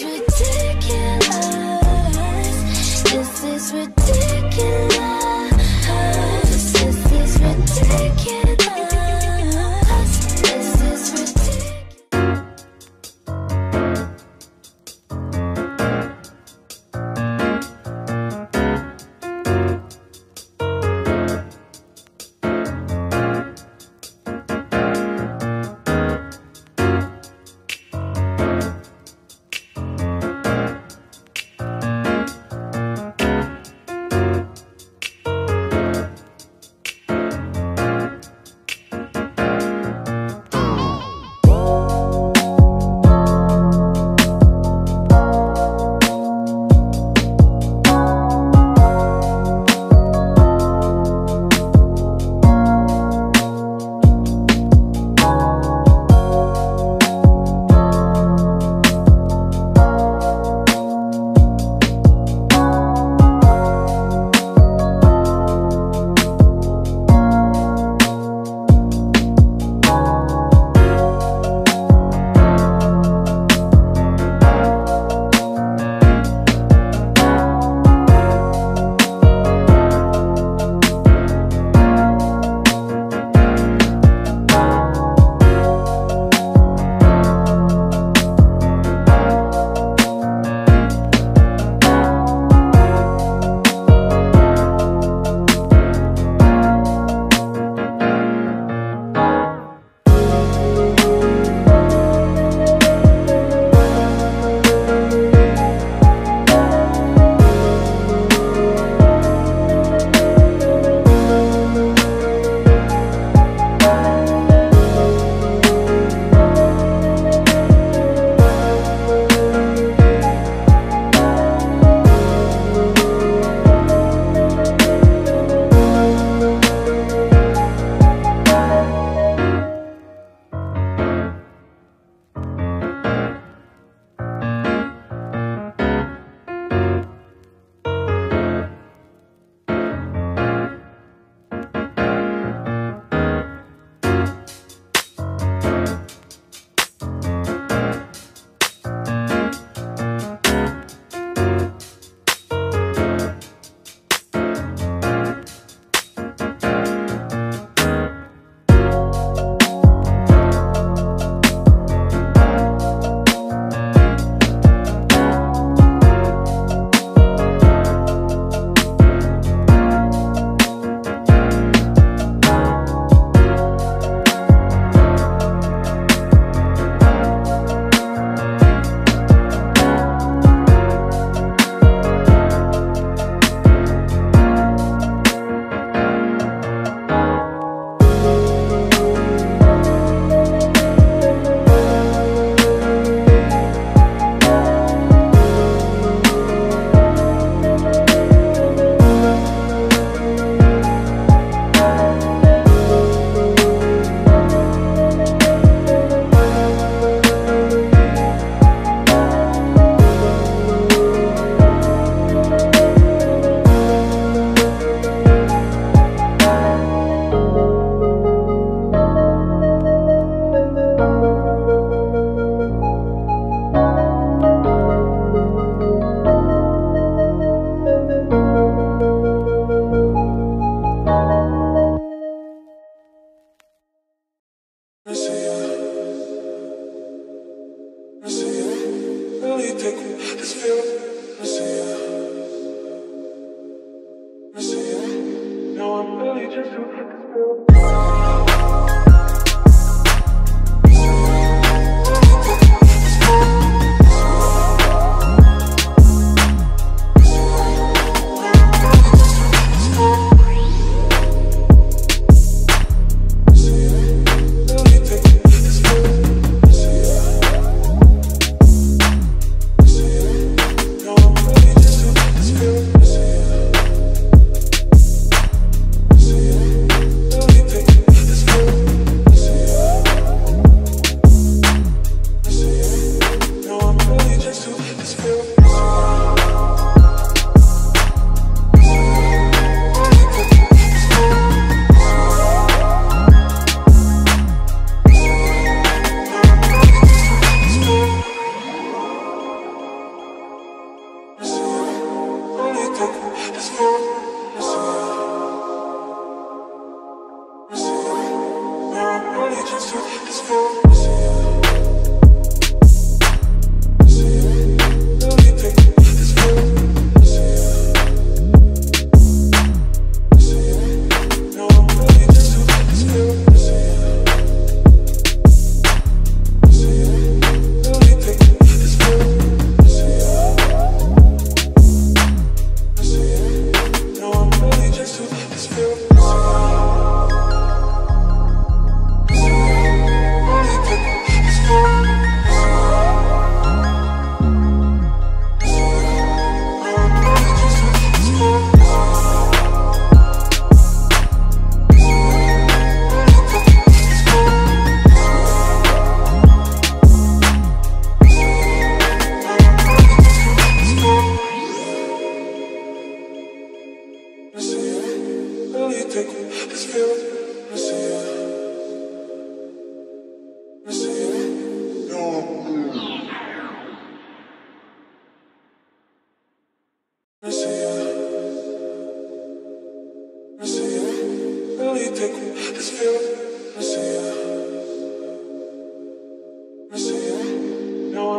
is ridiculous. This is ridiculous. This is ridiculous.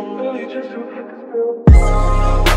I'm really just